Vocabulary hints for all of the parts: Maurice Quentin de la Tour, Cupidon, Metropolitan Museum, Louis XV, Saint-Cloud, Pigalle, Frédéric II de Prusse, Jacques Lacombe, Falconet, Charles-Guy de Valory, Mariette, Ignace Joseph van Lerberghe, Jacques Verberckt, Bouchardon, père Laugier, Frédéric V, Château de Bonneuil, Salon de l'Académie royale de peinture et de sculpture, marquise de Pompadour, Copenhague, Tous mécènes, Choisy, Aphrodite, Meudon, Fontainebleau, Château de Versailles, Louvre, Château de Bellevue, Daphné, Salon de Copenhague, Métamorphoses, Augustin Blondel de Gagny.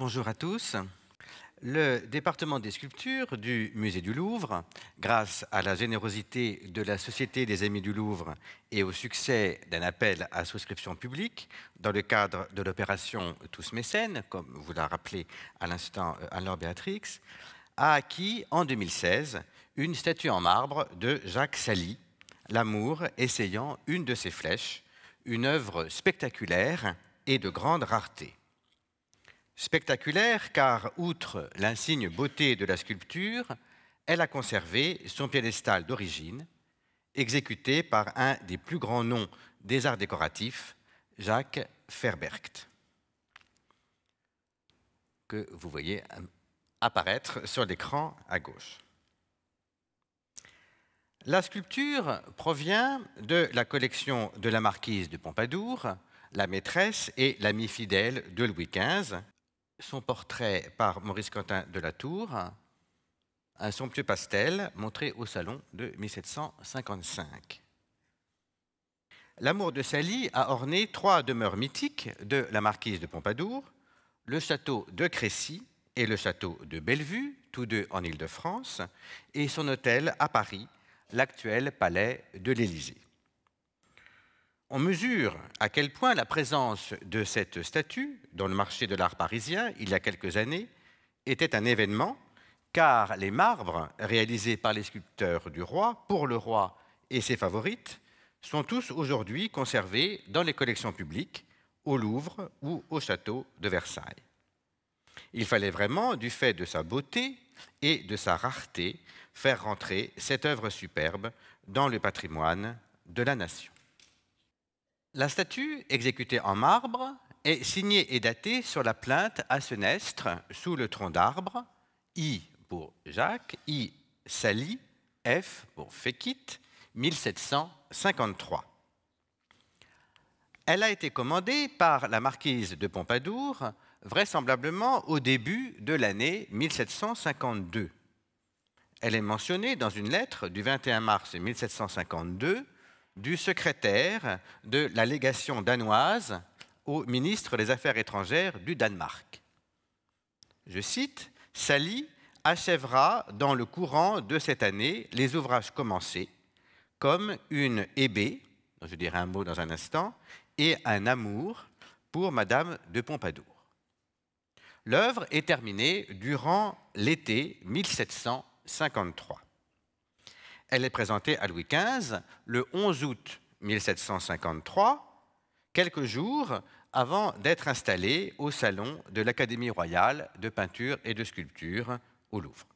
Bonjour à tous. Le département des sculptures du musée du Louvre, grâce à la générosité de la Société des Amis du Louvre et au succès d'un appel à souscription publique dans le cadre de l'opération Tous Mécènes, comme vous l'a rappelé à l'instant Anne-Béatrix, a acquis en 2016 une statue en marbre de Jacques Saly, l'amour essayant une de ses flèches, une œuvre spectaculaire et de grande rareté. Spectaculaire car, outre l'insigne beauté de la sculpture, elle a conservé son piédestal d'origine, exécuté par un des plus grands noms des arts décoratifs, Jacques Verberckt, que vous voyez apparaître sur l'écran à gauche. La sculpture provient de la collection de la marquise de Pompadour, la maîtresse et l'amie fidèle de Louis XV, son portrait par Maurice Quentin de la Tour, un somptueux pastel montré au Salon de 1755. L'amour de Saly a orné trois demeures mythiques de la marquise de Pompadour, le château de Crécy et le château de Bellevue, tous deux en Île-de-France, et son hôtel à Paris, l'actuel palais de l'Élysée. On mesure à quel point la présence de cette statue dans le marché de l'art parisien, il y a quelques années, était un événement, car les marbres réalisés par les sculpteurs du roi, pour le roi et ses favorites, sont tous aujourd'hui conservés dans les collections publiques, au Louvre ou au château de Versailles. Il fallait vraiment, du fait de sa beauté et de sa rareté, faire rentrer cette œuvre superbe dans le patrimoine de la nation. La statue, exécutée en marbre, est signée et datée sur la plainte à Senestre, sous le tronc d'arbre, I pour Jacques, I Saly, F pour Féquite, 1753. Elle a été commandée par la marquise de Pompadour, vraisemblablement au début de l'année 1752. Elle est mentionnée dans une lettre du 21 mars 1752, du secrétaire de la légation danoise au ministre des Affaires étrangères du Danemark. Je cite, « Saly achèvera dans le courant de cette année les ouvrages commencés, comme une hébé, je dirai un mot dans un instant, et un amour pour Madame de Pompadour. » L'œuvre est terminée durant l'été 1753. Elle est présentée à Louis XV le 11 août 1753, quelques jours avant d'être installée au Salon de l'Académie royale de peinture et de sculpture au Louvre.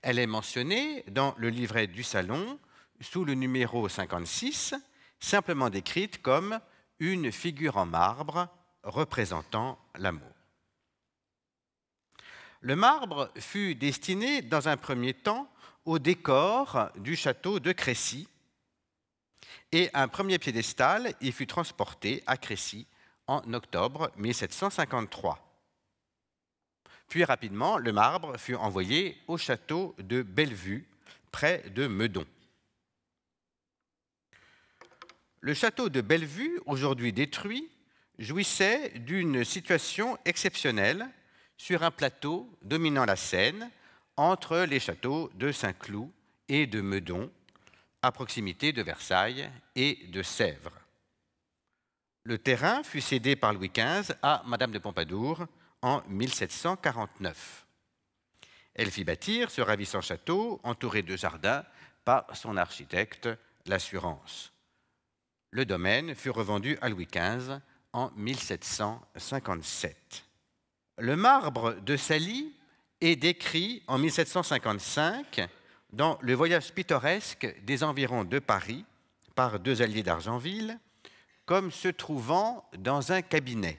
Elle est mentionnée dans le livret du Salon sous le numéro 56, simplement décrite comme une figure en marbre représentant l'amour. Le marbre fut destiné dans un premier temps au décor du château de Crécy, et un premier piédestal y fut transporté à Crécy en octobre 1753. Puis rapidement, le marbre fut envoyé au château de Bellevue, près de Meudon. Le château de Bellevue, aujourd'hui détruit, jouissait d'une situation exceptionnelle sur un plateau dominant la Seine, entre les châteaux de Saint-Cloud et de Meudon, à proximité de Versailles et de Sèvres. Le terrain fut cédé par Louis XV à Madame de Pompadour en 1749. Elle fit bâtir ce ravissant château, entouré de jardins, par son architecte, l'Assurance. Le domaine fut revendu à Louis XV en 1757. Le marbre de Saly est décrit en 1755 dans le voyage pittoresque des environs de Paris par deux alliés d'Argenville comme se trouvant dans un cabinet.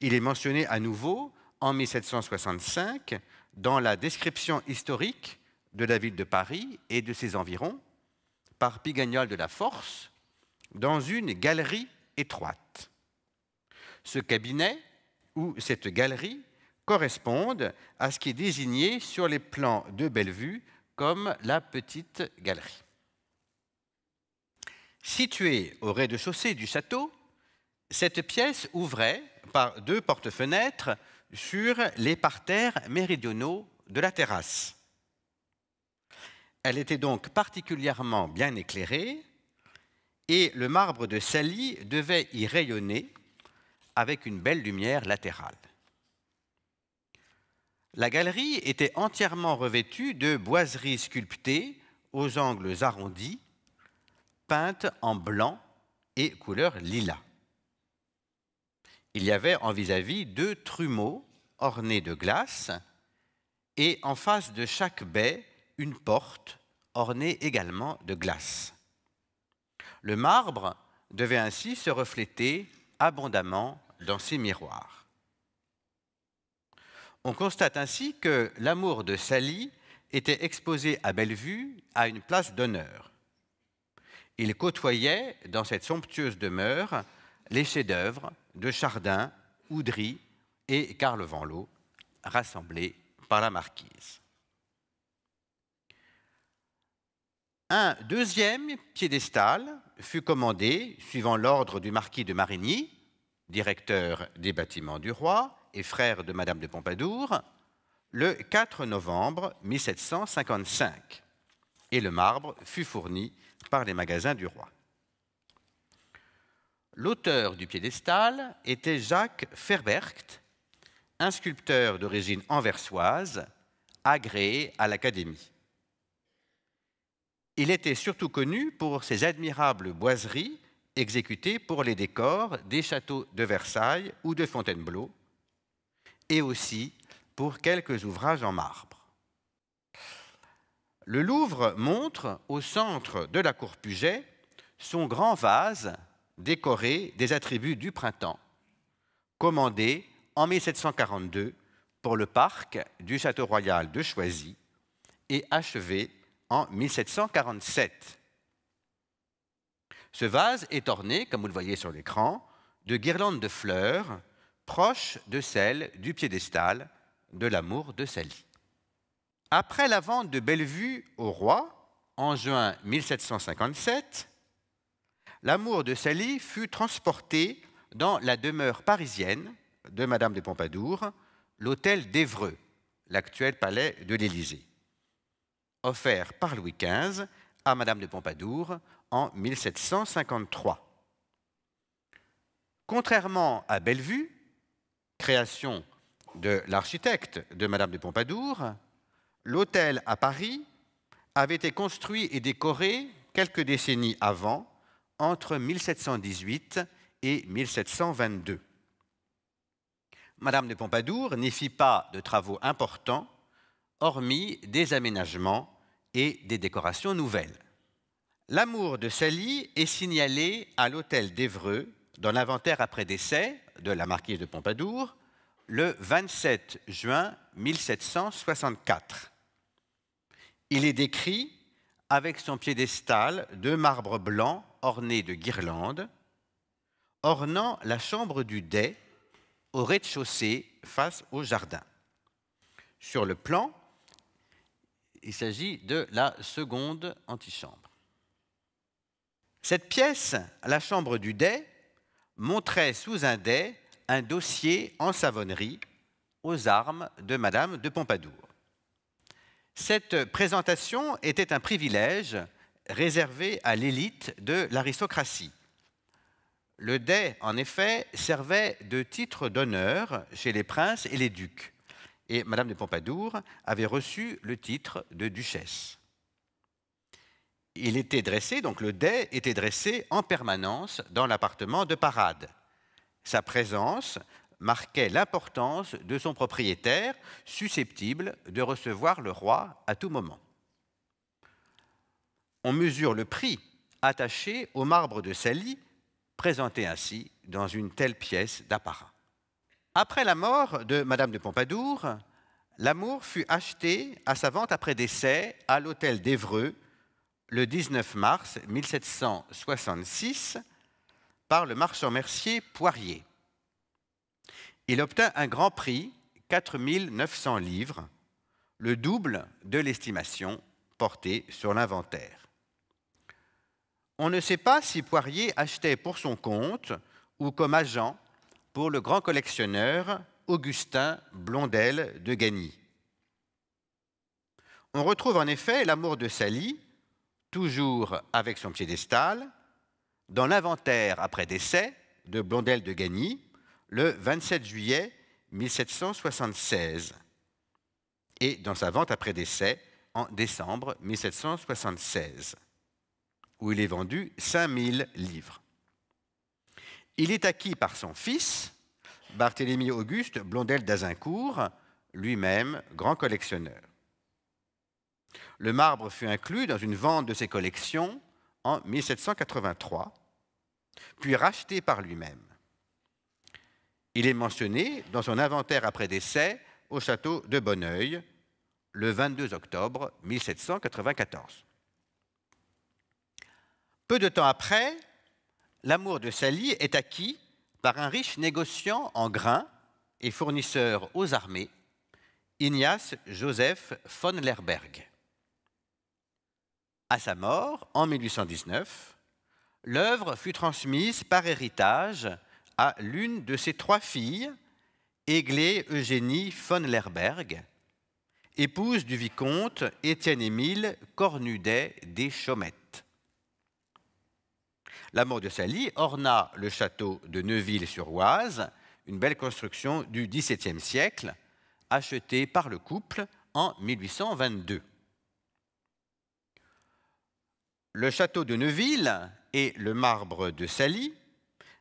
Il est mentionné à nouveau en 1765 dans la description historique de la ville de Paris et de ses environs par Pigalle de la Force dans une galerie étroite. Ce cabinet ou cette galerie correspondent à ce qui est désigné sur les plans de Bellevue comme la petite galerie. Située au rez-de-chaussée du château, Cette pièce ouvrait par deux portes-fenêtres sur les parterres méridionaux de la terrasse. Elle était donc particulièrement bien éclairée et le marbre de Saly devait y rayonner avec une belle lumière latérale. La galerie était entièrement revêtue de boiseries sculptées aux angles arrondis, peintes en blanc et couleur lilas. Il y avait en vis-à-vis deux trumeaux ornés de glace et en face de chaque baie, une porte ornée également de glace. Le marbre devait ainsi se refléter abondamment dans ses miroirs. On constate ainsi que l'amour de Saly était exposé à Bellevue à une place d'honneur. Il côtoyait dans cette somptueuse demeure les chefs-d'œuvre de Chardin, Oudry et Carl Vanlo, rassemblés par la marquise. Un deuxième piédestal fut commandé, suivant l'ordre du marquis de Marigny, directeur des bâtiments du roi et frère de Madame de Pompadour, le 4 novembre 1755, et le marbre fut fourni par les magasins du roi. L'auteur du piédestal était Jacques Verberckt, un sculpteur d'origine anversoise, agréé à l'Académie. Il était surtout connu pour ses admirables boiseries exécutées pour les décors des châteaux de Versailles ou de Fontainebleau, et aussi pour quelques ouvrages en marbre. Le Louvre montre au centre de la cour Puget son grand vase décoré des attributs du printemps, commandé en 1742 pour le parc du château royal de Choisy et achevé en 1747. Ce vase est orné, comme vous le voyez sur l'écran, de guirlandes de fleurs proches de celles du piédestal de l'amour de Saly. Après la vente de Bellevue au roi, en juin 1757, l'amour de Saly fut transporté dans la demeure parisienne de Madame de Pompadour, l'hôtel d'Évreux, l'actuel palais de l'Élysée, offert par Louis XV à Madame de Pompadour en 1753. Contrairement à Bellevue, création de l'architecte de Madame de Pompadour, l'hôtel à Paris avait été construit et décoré quelques décennies avant, entre 1718 et 1722. Madame de Pompadour n'y fit pas de travaux importants, hormis des aménagements et des décorations nouvelles. L'amour de Saly est signalé à l'hôtel d'Évreux dans l'inventaire après décès de la marquise de Pompadour le 27 juin 1764. Il est décrit avec son piédestal de marbre blanc orné de guirlandes, ornant la chambre du dais au rez-de-chaussée face au jardin. Sur le plan, il s'agit de la seconde antichambre. Cette pièce, la chambre du dais, montrait sous un dais un dossier en savonnerie aux armes de Madame de Pompadour. Cette présentation était un privilège réservé à l'élite de l'aristocratie. Le dais, en effet, servait de titre d'honneur chez les princes et les ducs, et Madame de Pompadour avait reçu le titre de duchesse. Il était dressé, donc le dais était dressé en permanence dans l'appartement de parade. Sa présence marquait l'importance de son propriétaire, susceptible de recevoir le roi à tout moment. On mesure le prix attaché au marbre de Saly, présenté ainsi dans une telle pièce d'apparat. Après la mort de Madame de Pompadour, l'amour fut acheté à sa vente après décès à l'hôtel d'Évreux le 19 mars 1766 par le marchand mercier Poirier. Il obtint un grand prix, 4 900 livres, le double de l'estimation portée sur l'inventaire. On ne sait pas si Poirier achetait pour son compte ou comme agent pour le grand collectionneur Augustin Blondel de Gagny. On retrouve en effet l'amour de Saly, toujours avec son piédestal, dans l'inventaire après décès de Blondel de Gagny, le 27 juillet 1776, et dans sa vente après décès en décembre 1776, où il est vendu 5000 livres. Il est acquis par son fils, Barthélemy Auguste Blondel d'Azincourt, lui-même grand collectionneur. Le marbre fut inclus dans une vente de ses collections en 1783, puis racheté par lui-même. Il est mentionné dans son inventaire après décès au château de Bonneuil, le 22 octobre 1794. Peu de temps après, l'amour de Saly est acquis par un riche négociant en grains et fournisseur aux armées, Ignace Joseph van Lerberghe. À sa mort, en 1819, l'œuvre fut transmise par héritage à l'une de ses trois filles, Églée-Eugénie van Lerberghe, épouse du vicomte Étienne-Émile Cornudet des Chaumettes. L'amour de Saly orna le château de Neuville-sur-Oise, une belle construction du XVIIe siècle, achetée par le couple en 1822. Le château de Neuville et le marbre de Saly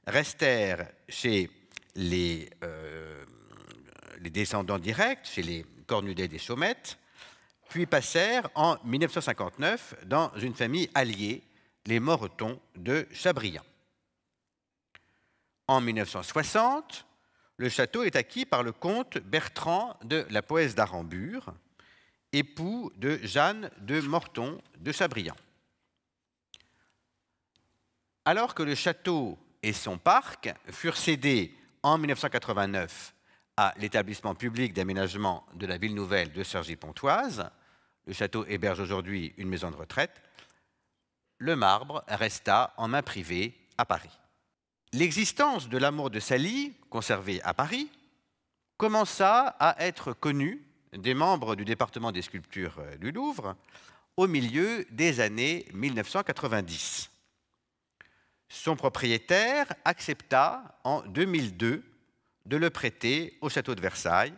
restèrent chez les descendants directs, chez les Cornudet des Chaumettes, puis passèrent en 1959 dans une famille alliée, les Moretons de Chabriant. En 1960, le château est acquis par le comte Bertrand de la Poëze d'Arambure, époux de Jeanne de Morton de Chabriant. Alors que le château et son parc furent cédés en 1989 à l'établissement public d'aménagement de la ville nouvelle de Cergy-Pontoise, le château héberge aujourd'hui une maison de retraite, le marbre resta en main privée à Paris. L'existence de l'amour de Saly, conservé à Paris, commença à être connue des membres du département des sculptures du Louvre au milieu des années 1990. Son propriétaire accepta en 2002 de le prêter au château de Versailles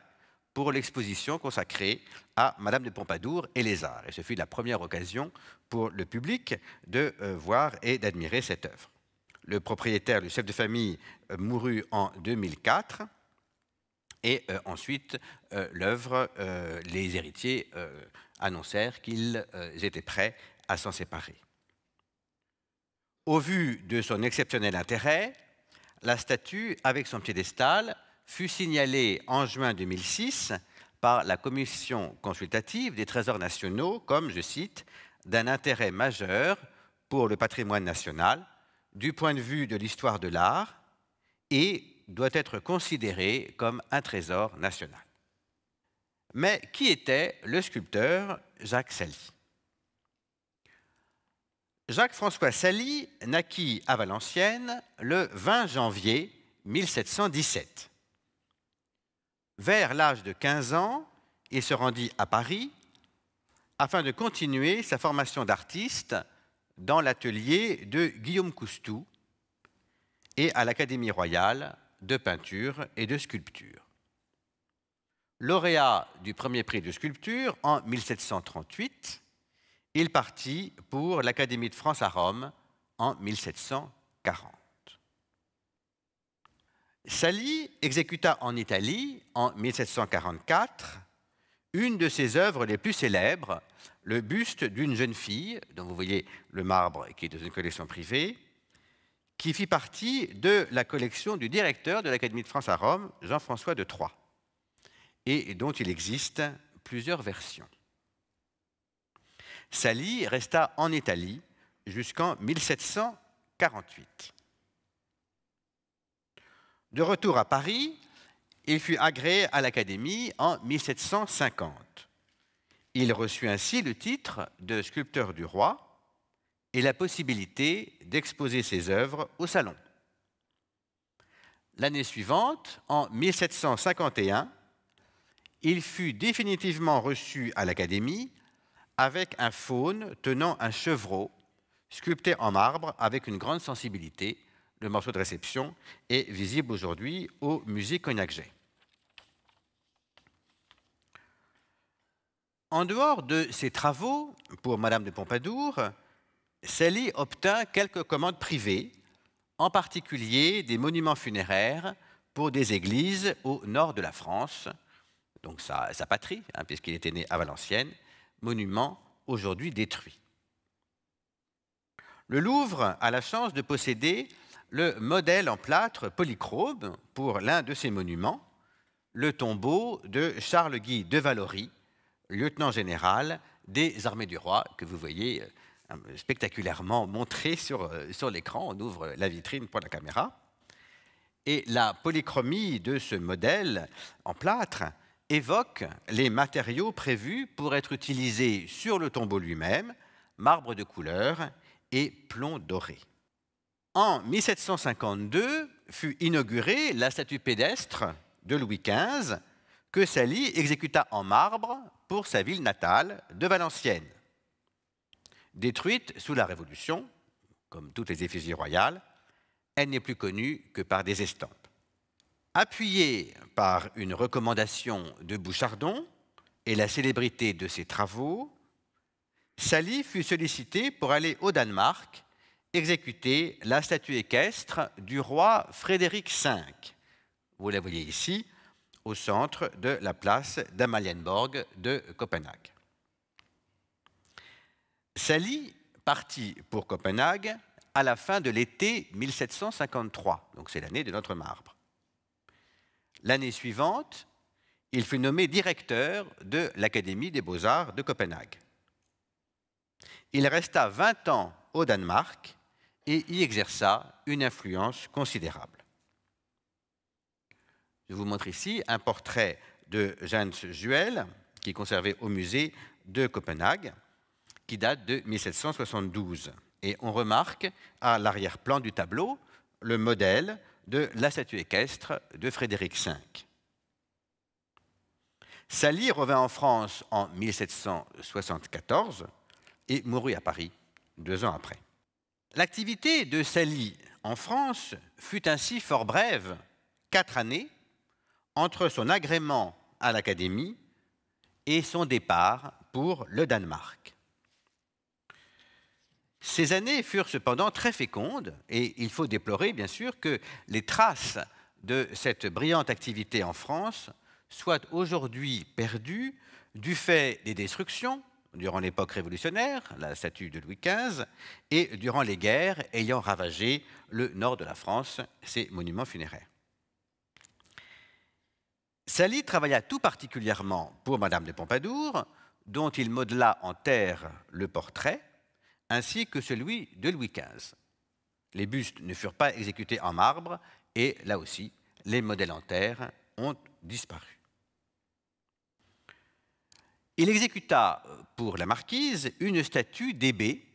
pour l'exposition consacrée à Madame de Pompadour et les arts. Et ce fut la première occasion pour le public de voir et d'admirer cette œuvre. Le propriétaire, le chef de famille, mourut en 2004 et ensuite l'œuvre, les héritiers annoncèrent qu'ils étaient prêts à s'en séparer. Au vu de son exceptionnel intérêt, la statue avec son piédestal fut signalée en juin 2006 par la Commission consultative des trésors nationaux comme, je cite, « d'un intérêt majeur pour le patrimoine national du point de vue de l'histoire de l'art et doit être considérée comme un trésor national ». Mais qui était le sculpteur Jacques Saly ? Jacques-François Saly naquit à Valenciennes le 20 janvier 1717. Vers l'âge de 15 ans, il se rendit à Paris afin de continuer sa formation d'artiste dans l'atelier de Guillaume Coustou et à l'Académie royale de peinture et de sculpture. Lauréat du premier prix de sculpture en 1738, il partit pour l'Académie de France à Rome en 1740. Saly exécuta en Italie, en 1744, une de ses œuvres les plus célèbres, le buste d'une jeune fille, dont vous voyez le marbre qui est dans une collection privée, qui fit partie de la collection du directeur de l'Académie de France à Rome, Jean-François de Troyes, et dont il existe plusieurs versions. Saly resta en Italie jusqu'en 1748. De retour à Paris, il fut agréé à l'Académie en 1750. Il reçut ainsi le titre de sculpteur du roi et la possibilité d'exposer ses œuvres au salon. l'année suivante, en 1751, il fut définitivement reçu à l'Académie avec un faune tenant un chevreau sculpté en marbre avec une grande sensibilité. Le morceau de réception est visible aujourd'hui au musée Cognac-Jay. En dehors de ses travaux pour Madame de Pompadour, Saly obtint quelques commandes privées, en particulier des monuments funéraires pour des églises au nord de la France, donc sa patrie, hein, puisqu'il était né à Valenciennes, monument aujourd'hui détruit. Le Louvre a la chance de posséder le modèle en plâtre polychrome pour l'un de ses monuments, le tombeau de Charles-Guy de Valory, lieutenant général des armées du roi, que vous voyez spectaculairement montré sur l'écran. On ouvre la vitrine pour la caméra. Et la polychromie de ce modèle en plâtre évoque les matériaux prévus pour être utilisés sur le tombeau lui-même, marbre de couleur et plomb doré. En 1752 fut inaugurée la statue pédestre de Louis XV que Saly exécuta en marbre pour sa ville natale de Valenciennes. Détruite sous la Révolution, comme toutes les effigies royales, elle n'est plus connue que par des estampes. Appuyée par une recommandation de Bouchardon et la célébrité de ses travaux, Saly fut sollicité pour aller au Danemark exécuter la statue équestre du roi Frédéric V. Vous la voyez ici, au centre de la place d'Amalienborg de Copenhague. Saly partit pour Copenhague à la fin de l'été 1753, donc c'est l'année de notre marbre. L'année suivante, il fut nommé directeur de l'Académie des Beaux-Arts de Copenhague. Il resta 20 ans au Danemark et y exerça une influence considérable. Je vous montre ici un portrait de Jans Juel, qui est conservé au musée de Copenhague, qui date de 1772. Et on remarque à l'arrière-plan du tableau le modèle de la statue équestre de Frédéric V. Saly revint en France en 1774 et mourut à Paris 2 ans après. L'activité de Saly en France fut ainsi fort brève, 4 années, entre son agrément à l'Académie et son départ pour le Danemark. Ces années furent cependant très fécondes et il faut déplorer bien sûr que les traces de cette brillante activité en France soient aujourd'hui perdues du fait des destructions durant l'époque révolutionnaire, la statue de Louis XV, et durant les guerres ayant ravagé le nord de la France, ses monuments funéraires. Saly travailla tout particulièrement pour Madame de Pompadour, dont il modela en terre le portrait, ainsi que celui de Louis XV. Les bustes ne furent pas exécutés en marbre, et là aussi, les modèles en terre ont disparu. Il exécuta pour la marquise une statue d'Hébé,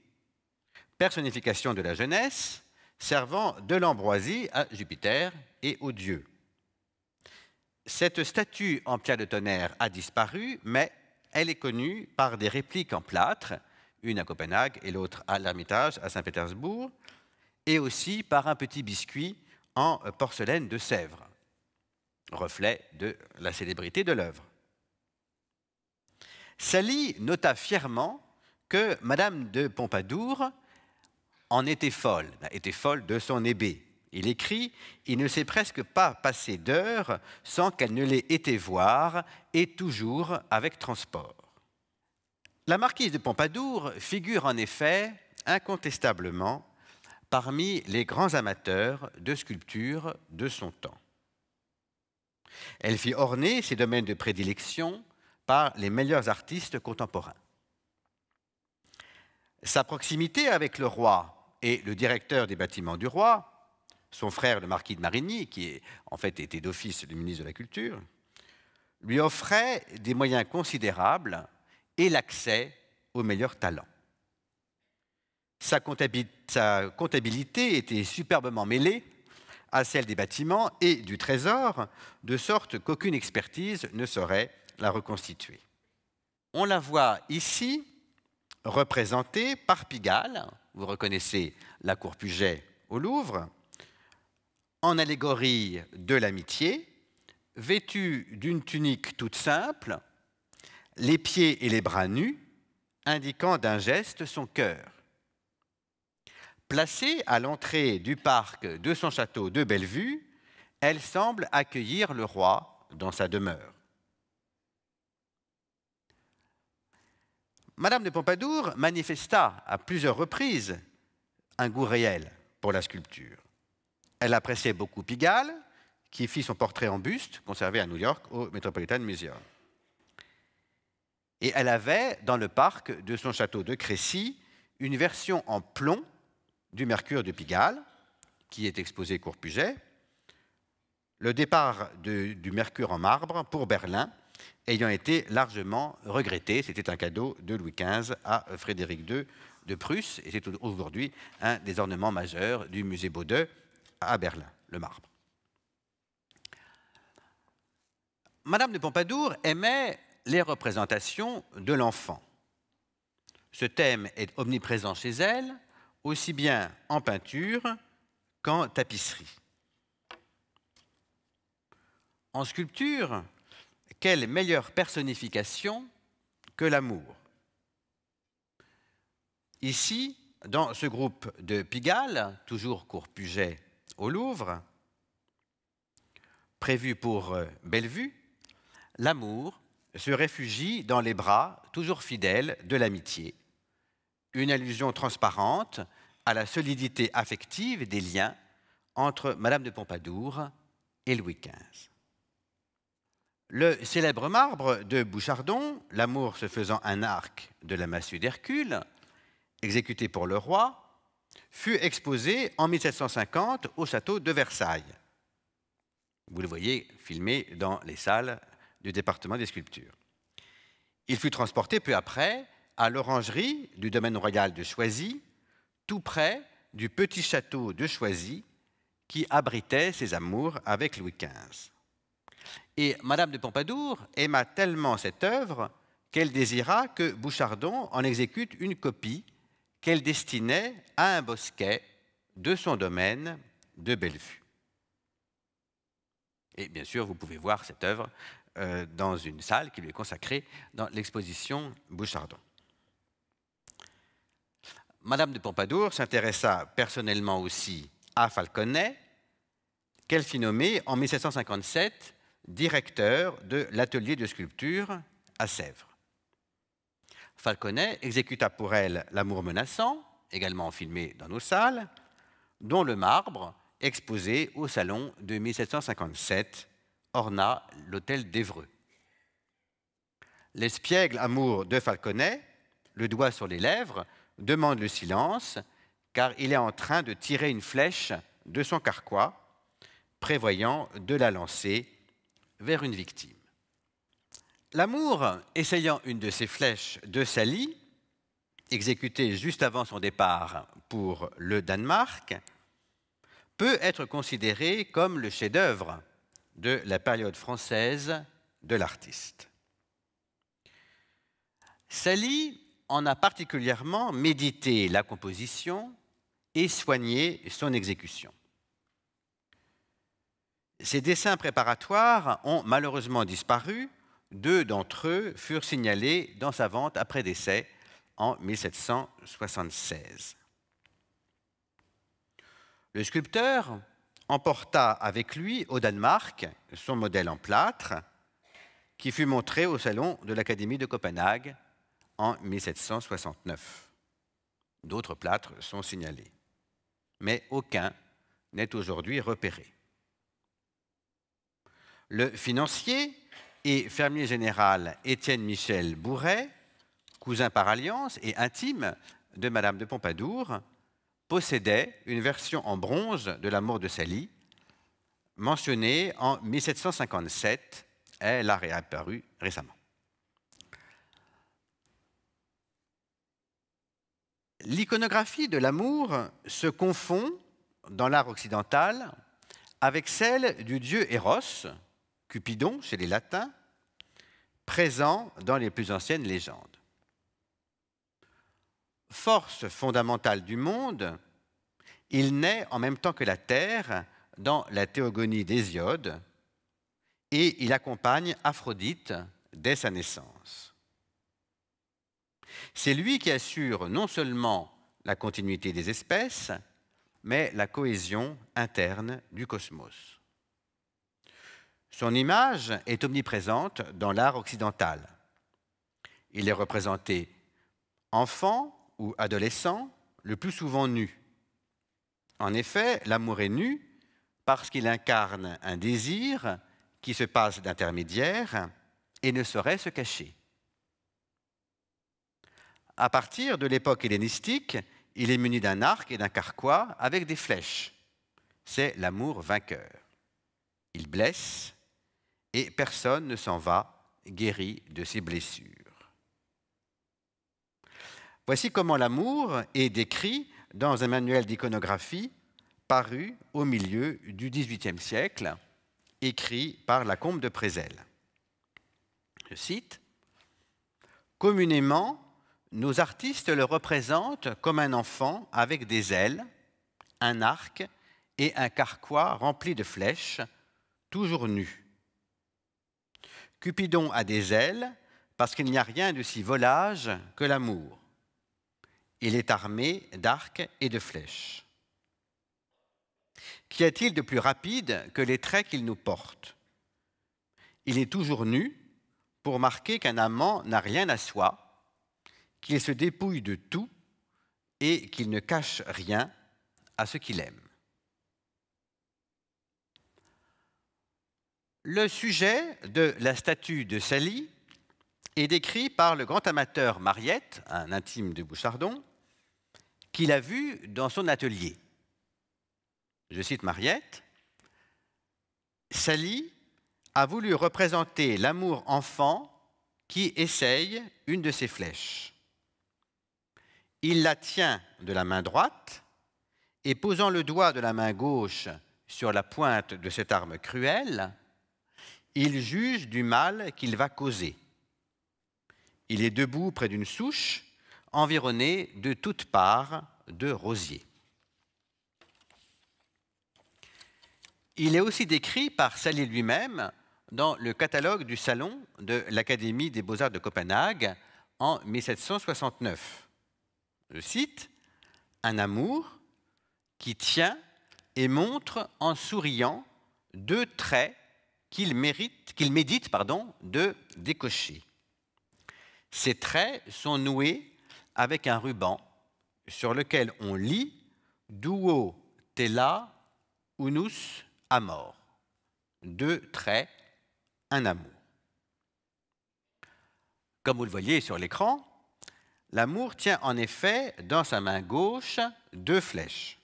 personnification de la jeunesse, servant de l'ambroisie à Jupiter et aux dieux. Cette statue en pierre de tonnerre a disparu, mais elle est connue par des répliques en plâtre, une à Copenhague et l'autre à l'Ermitage, à Saint-Pétersbourg, et aussi par un petit biscuit en porcelaine de Sèvres, reflet de la célébrité de l'œuvre. Saly nota fièrement que Madame de Pompadour en était folle de son Hébé. Il écrit « Il ne s'est presque pas passé d'heure sans qu'elle ne l'ait été voir, et toujours avec transport. » La marquise de Pompadour figure en effet incontestablement parmi les grands amateurs de sculpture de son temps. Elle fit orner ses domaines de prédilection par les meilleurs artistes contemporains. Sa proximité avec le roi et le directeur des bâtiments du roi, son frère le marquis de Marigny, qui en fait était d'office le ministre de la Culture, lui offrait des moyens considérables et l'accès aux meilleurs talents. Sa comptabilité était superbement mêlée à celle des bâtiments et du trésor, de sorte qu'aucune expertise ne saurait la reconstituer. On la voit ici, représentée par Pigalle, vous reconnaissez la cour Puget au Louvre, en allégorie de l'amitié, vêtue d'une tunique toute simple, les pieds et les bras nus, indiquant d'un geste son cœur. Placée à l'entrée du parc de son château de Bellevue, elle semble accueillir le roi dans sa demeure. Madame de Pompadour manifesta à plusieurs reprises un goût réel pour la sculpture. Elle appréciait beaucoup Pigalle, qui fit son portrait en buste, conservé à New York au Metropolitan Museum. Et elle avait, dans le parc de son château de Crécy, une version en plomb du mercure de Pigalle, qui est exposé cour Puget, le départ du mercure en marbre pour Berlin ayant été largement regretté. C'était un cadeau de Louis XV à Frédéric II de Prusse, et c'est aujourd'hui un des ornements majeurs du musée Baudet à Berlin, le marbre. Madame de Pompadour aimait les représentations de l'enfant. Ce thème est omniprésent chez elle, aussi bien en peinture qu'en tapisserie. En sculpture, quelle meilleure personnification que l'amour? Ici, dans ce groupe de Pigalle, toujours cour Puget au Louvre, prévu pour Bellevue, l'amour se réfugie dans les bras toujours fidèles de l'amitié. Une allusion transparente à la solidité affective des liens entre Madame de Pompadour et Louis XV. Le célèbre marbre de Bouchardon, l'amour se faisant un arc de la massue d'Hercule, exécuté pour le roi, fut exposé en 1750 au château de Versailles. Vous le voyez filmé dans les salles du département des sculptures. Il fut transporté peu après à l'orangerie du domaine royal de Choisy, tout près du petit château de Choisy qui abritait ses amours avec Louis XV. Et Madame de Pompadour aima tellement cette œuvre qu'elle désira que Bouchardon en exécute une copie qu'elle destinait à un bosquet de son domaine de Bellevue. Et bien sûr, vous pouvez voir cette œuvre dans une salle qui lui est consacrée dans l'exposition Bouchardon. Madame de Pompadour s'intéressa personnellement aussi à Falconet, qu'elle fit nommer en 1757 directeur de l'atelier de sculpture à Sèvres. Falconet exécuta pour elle l'amour menaçant, également filmé dans nos salles, dont le marbre, exposé au salon de 1757, orna l'hôtel d'Évreux. L'espiègle amour de Falconet, le doigt sur les lèvres, demande le silence, car il est en train de tirer une flèche de son carquois, prévoyant de la lancer vers une victime. L'amour, essayant une de ses flèches de Saly, exécutée juste avant son départ pour le Danemark, peut être considéré comme le chef-d'œuvre de la période française de l'artiste. Saly en a particulièrement médité la composition et soigné son exécution. Ces dessins préparatoires ont malheureusement disparu. Deux d'entre eux furent signalés dans sa vente après décès en 1776. Le sculpteur emporta avec lui au Danemark son modèle en plâtre qui fut montré au Salon de l'Académie de Copenhague en 1769. D'autres plâtres sont signalés, mais aucun n'est aujourd'hui repéré. Le financier et fermier général Étienne-Michel Bourret, cousin par alliance et intime de Madame de Pompadour, possédait une version en bronze de l'amour de Saly, mentionnée en 1757. Elle a réapparu récemment. L'iconographie de l'amour se confond, dans l'art occidental, avec celle du dieu Eros, Cupidon chez les Latins, présent dans les plus anciennes légendes. Force fondamentale du monde, il naît en même temps que la Terre dans la théogonie d'Hésiode et il accompagne Aphrodite dès sa naissance. C'est lui qui assure non seulement la continuité des espèces, mais la cohésion interne du cosmos. Son image est omniprésente dans l'art occidental. Il est représenté enfant ou adolescent, le plus souvent nu. En effet, l'amour est nu parce qu'il incarne un désir qui se passe d'intermédiaire et ne saurait se cacher. À partir de l'époque hellénistique, il est muni d'un arc et d'un carquois avec des flèches. C'est l'amour vainqueur. Il blesse et personne ne s'en va guéri de ses blessures. Voici comment l'amour est décrit dans un manuel d'iconographie paru au milieu du XVIIIe siècle, écrit par la comte de Prézel. Je cite : « Communément, nos artistes le représentent comme un enfant avec des ailes, un arc et un carquois rempli de flèches, toujours nu. Cupidon a des ailes parce qu'il n'y a rien de si volage que l'amour. Il est armé d'arcs et de flèches. Qu'y a-t-il de plus rapide que les traits qu'il nous porte? Il est toujours nu pour marquer qu'un amant n'a rien à soi, qu'il se dépouille de tout et qu'il ne cache rien à ce qu'il aime. » Le sujet de la statue de Saly est décrit par le grand amateur Mariette, un intime de Bouchardon, qu'il a vu dans son atelier. Je cite Mariette : « Saly a voulu représenter l'amour enfant qui essaye une de ses flèches. Il la tient de la main droite et posant le doigt de la main gauche sur la pointe de cette arme cruelle, il juge du mal qu'il va causer. Il est debout près d'une souche, environné de toutes parts de rosiers. » Il est aussi décrit par Saly lui-même dans le catalogue du Salon de l'Académie des beaux-arts de Copenhague en 1769. Je cite : « Un amour qui tient et montre en souriant deux traits qu'il médite de décocher. Ces traits sont noués avec un ruban sur lequel on lit « Duo tela unus amor » deux traits, un amour. Comme vous le voyez sur l'écran, l'amour tient en effet dans sa main gauche deux flèches.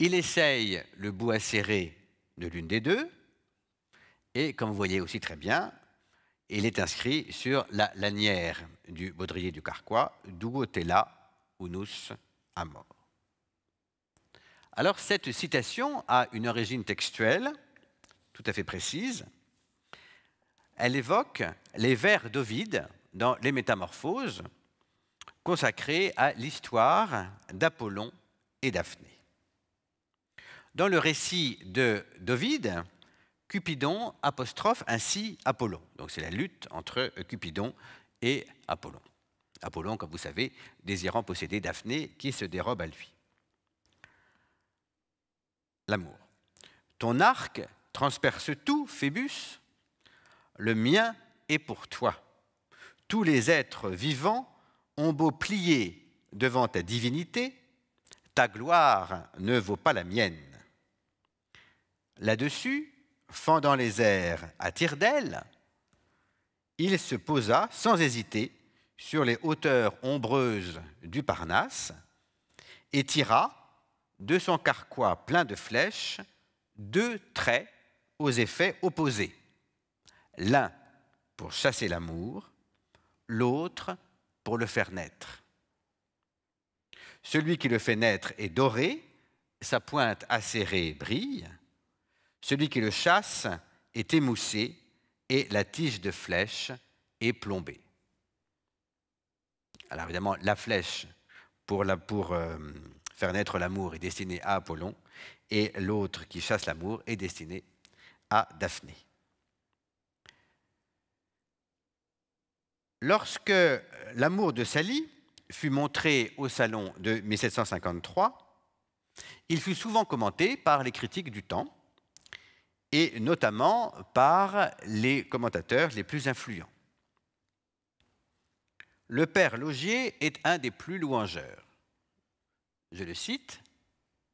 Il essaye le bout acéré de l'une des deux et, comme vous voyez aussi très bien, il est inscrit sur la lanière du baudrier du carquois « Duo tela unus amor ». Alors cette citation a une origine textuelle tout à fait précise. Elle évoque les vers d'Ovide dans les Métamorphoses, consacré à l'histoire d'Apollon et Daphné. Dans le récit d'Ovide, Cupidon apostrophe ainsi Apollon. Donc c'est la lutte entre Cupidon et Apollon. Apollon, comme vous savez, désirant posséder Daphné qui se dérobe à lui. L'amour. « Ton arc transperce tout, Phébus. Le mien est pour toi. Tous les êtres vivants ont beau plier devant ta divinité, ta gloire ne vaut pas la mienne. Là-dessus, fendant les airs à tire-d'aile, il se posa sans hésiter sur les hauteurs ombreuses du Parnasse et tira de son carquois plein de flèches deux traits aux effets opposés, l'un pour chasser l'amour, l'autre pour le faire naître. Celui qui le fait naître est doré, sa pointe acérée brille, Celui qui le chasse est émoussé et la tige de flèche est plombée. Alors évidemment, la flèche pour faire naître l'amour est destinée à Apollon et l'autre qui chasse l'amour est destinée à Daphné. Lorsque l'amour de Saly fut montré au salon de 1753, il fut souvent commenté par les critiques du temps et notamment par les commentateurs les plus influents. Le père Laugier est un des plus louangeurs. Je le cite.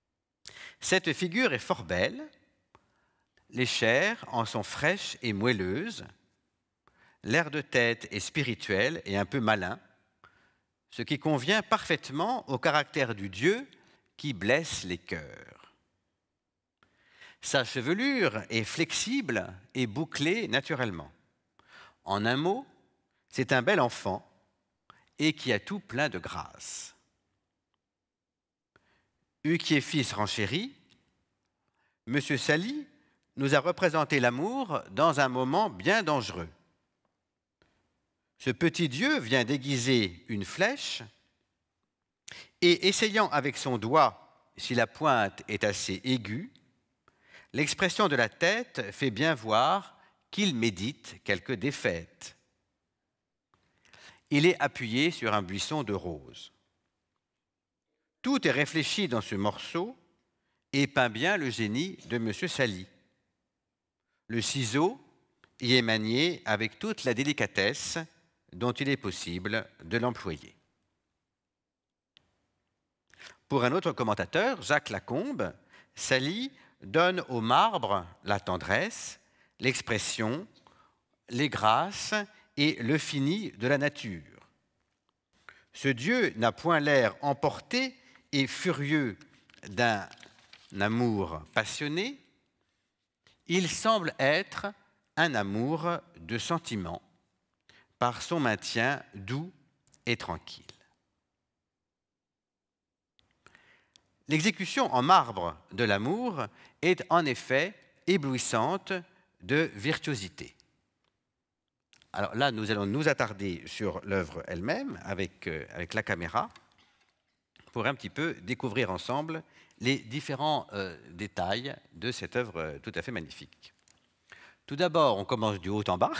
« Cette figure est fort belle, les chairs en sont fraîches et moelleuses, l'air de tête est spirituel et un peu malin, ce qui convient parfaitement au caractère du Dieu qui blesse les cœurs. Sa chevelure est flexible et bouclée naturellement. En un mot, c'est un bel enfant et qui a tout plein de grâce. » Huquier fils renchérit, « Monsieur Saly nous a représenté l'amour dans un moment bien dangereux. Ce petit dieu vient déguiser une flèche et essayant avec son doigt, si la pointe est assez aiguë, l'expression de la tête fait bien voir qu'il médite quelque défaite. Il est appuyé sur un buisson de roses. Tout est réfléchi dans ce morceau et peint bien le génie de M. Saly. Le ciseau y est manié avec toute la délicatesse dont il est possible de l'employer. » Pour un autre commentateur, Jacques Lacombe, Saly donne au marbre la tendresse, l'expression, les grâces et le fini de la nature. Ce dieu n'a point l'air emporté et furieux d'un amour passionné, il semble être un amour de sentiment, par son maintien doux et tranquille. L'exécution en marbre de l'amour est en effet éblouissante de virtuosité. Alors là, nous allons nous attarder sur l'œuvre elle-même avec la caméra pour un petit peu découvrir ensemble les différents détails de cette œuvre tout à fait magnifique. Tout d'abord, on commence du haut en bas,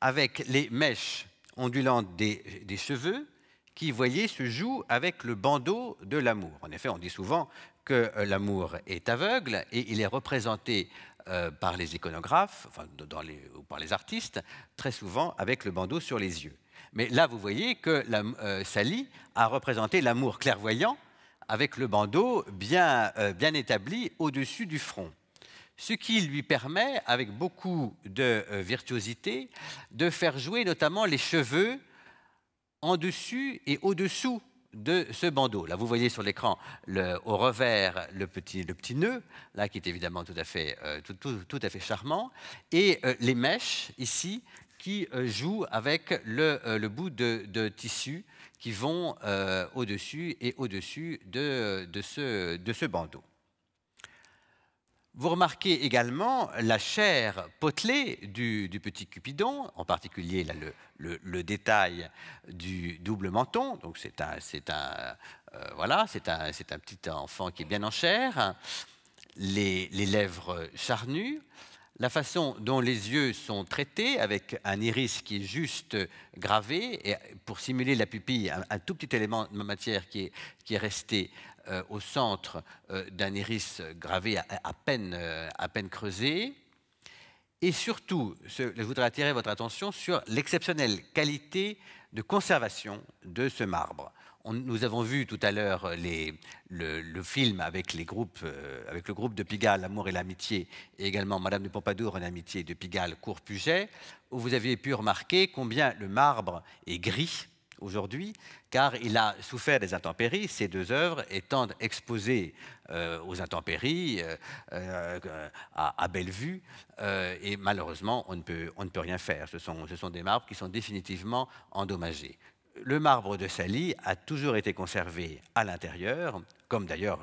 avec les mèches ondulantes des cheveux qui, voyez, se jouent avec le bandeau de l'amour. En effet, on dit souvent que l'amour est aveugle et il est représenté par les iconographes, enfin, ou par les artistes, très souvent avec le bandeau sur les yeux. Mais là, vous voyez que Saly a représenté l'amour clairvoyant avec le bandeau bien établi au-dessus du front. Ce qui lui permet, avec beaucoup de virtuosité, de faire jouer notamment les cheveux en dessus et au-dessous de ce bandeau. Là, vous voyez sur l'écran, au revers, le petit nœud, là, qui est évidemment tout à fait charmant, et les mèches, ici, qui jouent avec le bout de tissu qui vont au-dessus et au-dessus de ce bandeau. Vous remarquez également la chair potelée du petit Cupidon, en particulier là, le détail du double menton. Donc c'est un petit enfant qui est bien en chair. Les lèvres charnues, la façon dont les yeux sont traités avec un iris qui est juste gravé et pour simuler la pupille, un tout petit élément de matière qui est resté au centre d'un iris gravé à peine creusé. Et surtout, je voudrais attirer votre attention sur l'exceptionnelle qualité de conservation de ce marbre. Nous avons vu tout à l'heure le film avec le groupe de Pigalle, L'amour et l'amitié, et également Madame de Pompadour en amitié de Pigalle, Courpuget, où vous aviez pu remarquer combien le marbre est gris aujourd'hui, car il a souffert des intempéries, ces deux œuvres étant exposées aux intempéries, à Bellevue, et malheureusement, on ne peut rien faire. Ce sont des marbres qui sont définitivement endommagés. le marbre de Saly a toujours été conservé à l'intérieur, comme d'ailleurs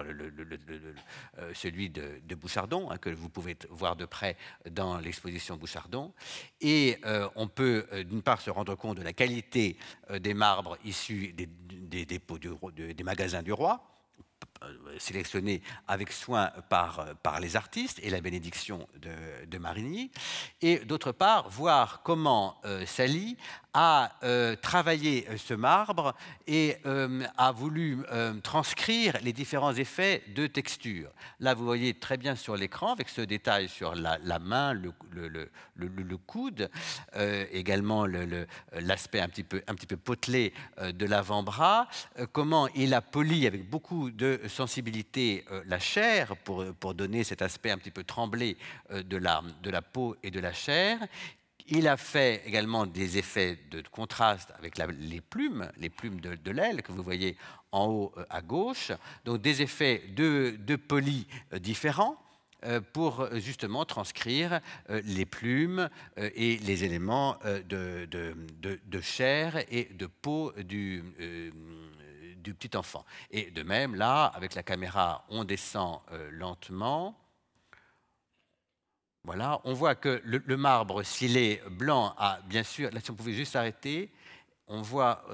celui de Bouchardon, hein, que vous pouvez voir de près dans l'exposition Bouchardon. Et on peut d'une part se rendre compte de la qualité des marbres issus des dépôts des magasins du roi, sélectionnés avec soin par les artistes et la bénédiction de Marigny, et d'autre part voir comment Saly a travaillé ce marbre et a voulu transcrire les différents effets de texture. Là vous voyez très bien sur l'écran avec ce détail sur la main, le coude, également l'aspect un petit peu potelé de l'avant-bras, comment il a poli avec beaucoup de sensibilité la chair pour donner cet aspect un petit peu tremblé de la peau et de la chair. Il a fait également des effets de contraste avec les plumes de l'aile que vous voyez en haut à gauche, donc des effets de poli différents pour justement transcrire les plumes et les éléments de chair et de peau du petit enfant. Et de même, là, avec la caméra, on descend lentement. Voilà, on voit que le marbre, s'il est blanc, a bien sûr... Là, si on pouvait juste s'arrêter, on voit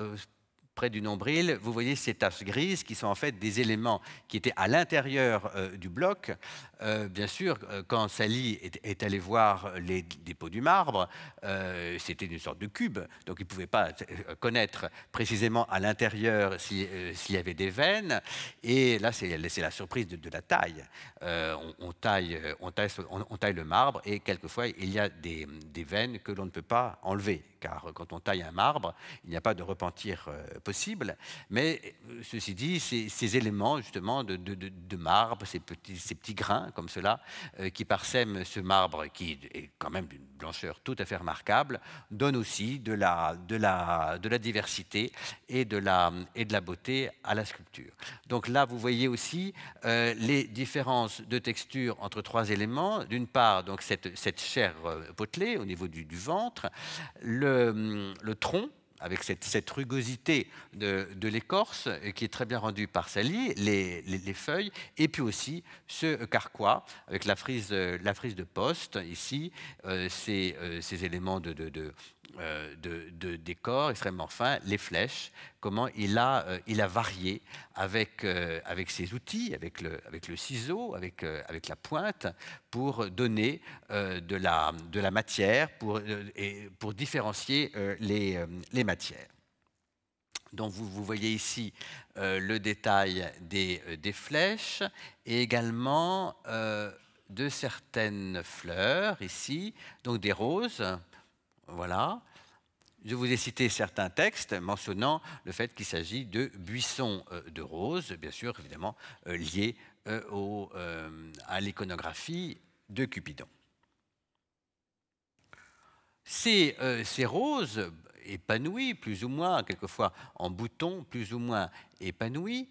près du nombril, vous voyez ces taches grises qui sont en fait des éléments qui étaient à l'intérieur du bloc. Bien sûr, quand Saly est allé voir les dépôts du marbre, c'était une sorte de cube, donc il ne pouvait pas connaître précisément à l'intérieur s'il y avait des veines. Et là, c'est la surprise de la taille. On taille le marbre et quelquefois, il y a des veines que l'on ne peut pas enlever, car quand on taille un marbre, il n'y a pas de repentir possible. Mais ceci dit, ces éléments justement de marbre, ces petits grains comme cela, qui parsèment ce marbre qui est quand même d'une blancheur tout à fait remarquable, donnent aussi de la diversité et de la beauté à la sculpture. Donc là, vous voyez aussi les différences de texture entre trois éléments. D'une part, donc cette chair potelée au niveau du ventre, le tronc, avec cette rugosité de l'écorce qui est très bien rendue par Saly, les feuilles, et puis aussi ce carquois avec la frise de poste, ici, ces éléments de décor extrêmement fin, les flèches, comment il a varié avec ses outils, avec le ciseau, avec la pointe, pour donner de la matière, et pour différencier les matières. Donc vous voyez ici le détail des flèches et également de certaines fleurs, ici, donc des roses. Voilà, je vous ai cité certains textes mentionnant le fait qu'il s'agit de buissons de roses, bien sûr, évidemment, liés à l'iconographie de Cupidon. Ces roses épanouies, plus ou moins, quelquefois en boutons, plus ou moins épanouies,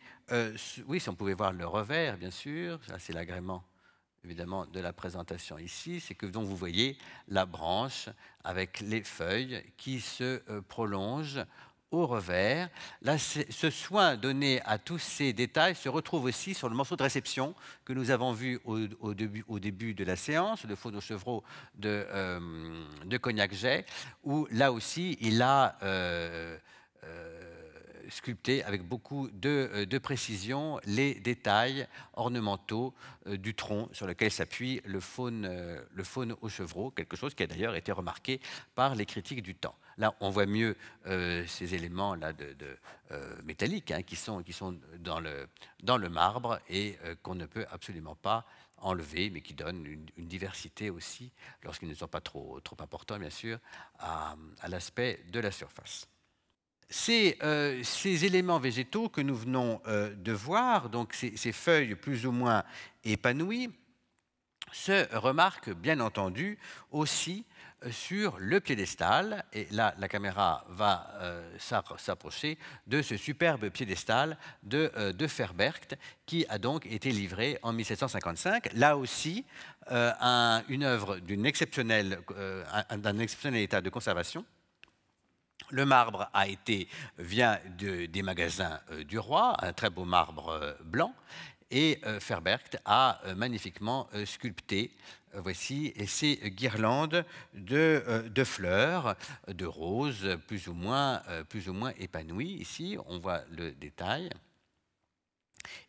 oui, si on pouvait voir le revers, bien sûr, ça c'est l'agrément, évidemment, de la présentation ici, c'est que donc, vous voyez la branche avec les feuilles qui se prolongent au revers. Là, ce soin donné à tous ces détails se retrouve aussi sur le morceau de réception que nous avons vu au début de la séance, le faune aux chevreaux de Cognac-Jay, où là aussi, il a... sculpté avec beaucoup de précision les détails ornementaux du tronc sur lequel s'appuie le faune aux chevreaux, quelque chose qui a d'ailleurs été remarqué par les critiques du temps. Là, on voit mieux ces éléments là métalliques, hein, qui sont dans le marbre et qu'on ne peut absolument pas enlevés, mais qui donnent une diversité aussi, lorsqu'ils ne sont pas trop importants, bien sûr, à l'aspect de la surface. Ces éléments végétaux que nous venons de voir, donc ces feuilles plus ou moins épanouies, se remarquent bien entendu aussi sur le piédestal, et là la caméra va s'approcher de ce superbe piédestal de Verberckt, qui a donc été livré en 1755. Là aussi, une œuvre d'un exceptionnel état de conservation, Le marbre vient des magasins du roi, un très beau marbre blanc, et Verberckt a magnifiquement sculpté, voici ces guirlandes de fleurs, de roses plus ou moins épanouies. Ici, on voit le détail.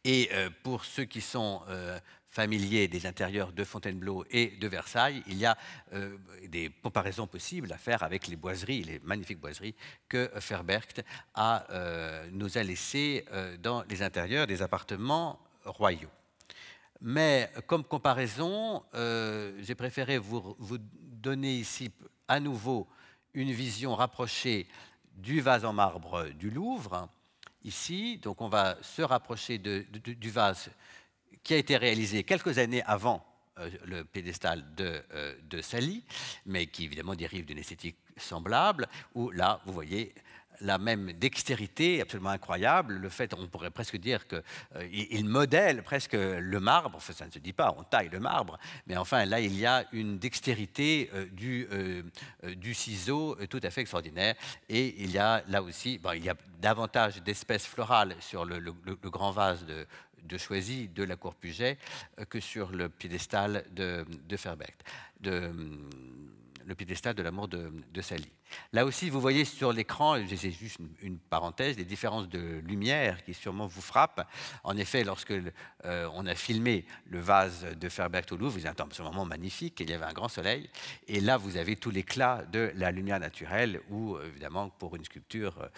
Et pour ceux qui sont familiers des intérieurs de Fontainebleau et de Versailles, il y a des comparaisons possibles à faire avec les boiseries, les magnifiques boiseries que Verberckt nous a laissées dans les intérieurs des appartements royaux. Mais comme comparaison, j'ai préféré vous donner ici à nouveau une vision rapprochée du vase en marbre du Louvre. Ici, donc on va se rapprocher du vase qui a été réalisé quelques années avant le pédestal de Saly, mais qui évidemment dérive d'une esthétique semblable, où là, vous voyez la même dextérité absolument incroyable. Le fait, on pourrait presque dire qu'il modèle presque le marbre, enfin ça ne se dit pas, on taille le marbre, mais enfin là, il y a une dextérité du ciseau tout à fait extraordinaire. Et il y a là aussi, bon, il y a davantage d'espèces florales sur le grand vase de Choisy de la cour Puget que sur le piédestal de Verberckt, le piédestal de la mort de Saly. Là aussi, vous voyez sur l'écran, j'ai juste une parenthèse, les différences de lumière qui sûrement vous frappent. En effet, lorsque on a filmé le vase de Verberckt au Louvre, il y a un temps absolument magnifique, il y avait un grand soleil, et là vous avez tout l'éclat de la lumière naturelle, où évidemment pour une sculpture,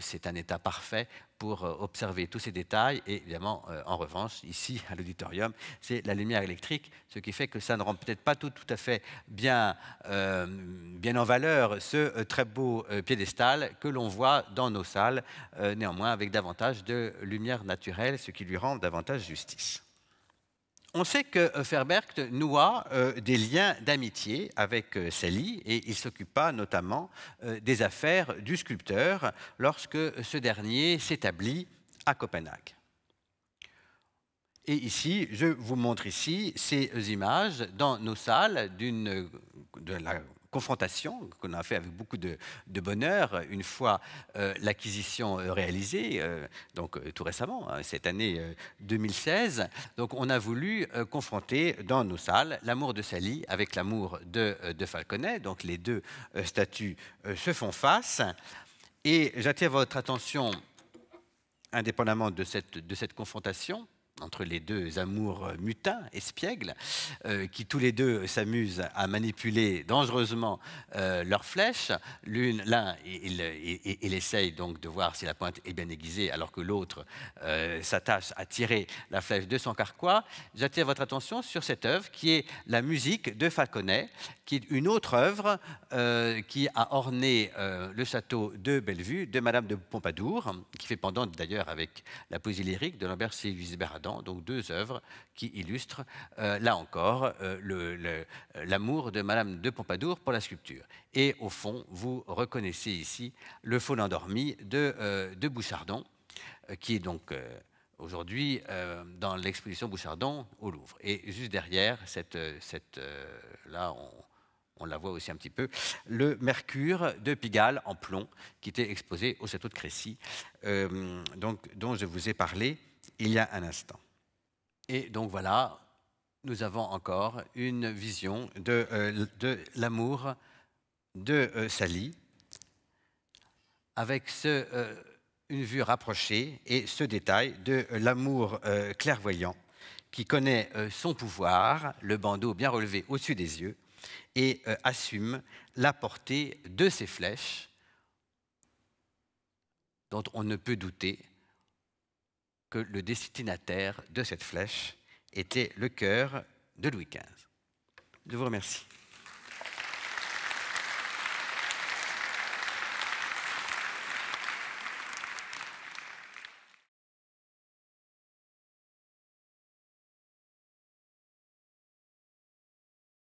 c'est un état parfait pour observer tous ces détails. Et évidemment, en revanche, ici à l'auditorium, c'est la lumière électrique, ce qui fait que ça ne rend peut-être pas tout à fait bien en valeur ce très beau piédestal que l'on voit dans nos salles, néanmoins avec davantage de lumière naturelle, ce qui lui rend davantage justice. On sait que Verberckt noua des liens d'amitié avec Saly, et il s'occupa notamment des affaires du sculpteur lorsque ce dernier s'établit à Copenhague. Et ici, je vous montre ici ces images dans nos salles de la confrontation qu'on a fait avec beaucoup de bonheur une fois l'acquisition réalisée, donc tout récemment, hein, cette année 2016. Donc on a voulu confronter dans nos salles l'amour de Saly avec l'amour de Falconet. Donc les deux statues se font face. Et j'attire votre attention, indépendamment de cette confrontation, entre les deux amours mutins, espiègles, qui tous les deux s'amusent à manipuler dangereusement leurs flèches. L'un, il essaye donc de voir si la pointe est bien aiguisée, alors que l'autre s'attache à tirer la flèche de son carquois. J'attire votre attention sur cette œuvre, qui est la musique de Falconet, qui est une autre œuvre qui a orné le château de Bellevue de Madame de Pompadour, qui fait pendante d'ailleurs avec la poésie lyrique de Lambert Séguier-Berradand. Donc deux œuvres qui illustrent, là encore, l'amour de Madame de Pompadour pour la sculpture. Et au fond, vous reconnaissez ici le faune endormi de Bouchardon, qui est donc aujourd'hui dans l'exposition Bouchardon au Louvre. Et juste derrière, là, on la voit aussi un petit peu, le mercure de Pigalle en plomb, qui était exposé au château de Crécy, dont je vous ai parlé il y a un instant. Et donc voilà, nous avons encore une vision de l'amour de Saly, avec une vue rapprochée et ce détail de l'amour clairvoyant qui connaît son pouvoir, le bandeau bien relevé au-dessus des yeux, et assume la portée de ses flèches dont on ne peut douter que le destinataire de cette flèche était le cœur de Louis XV. Je vous remercie.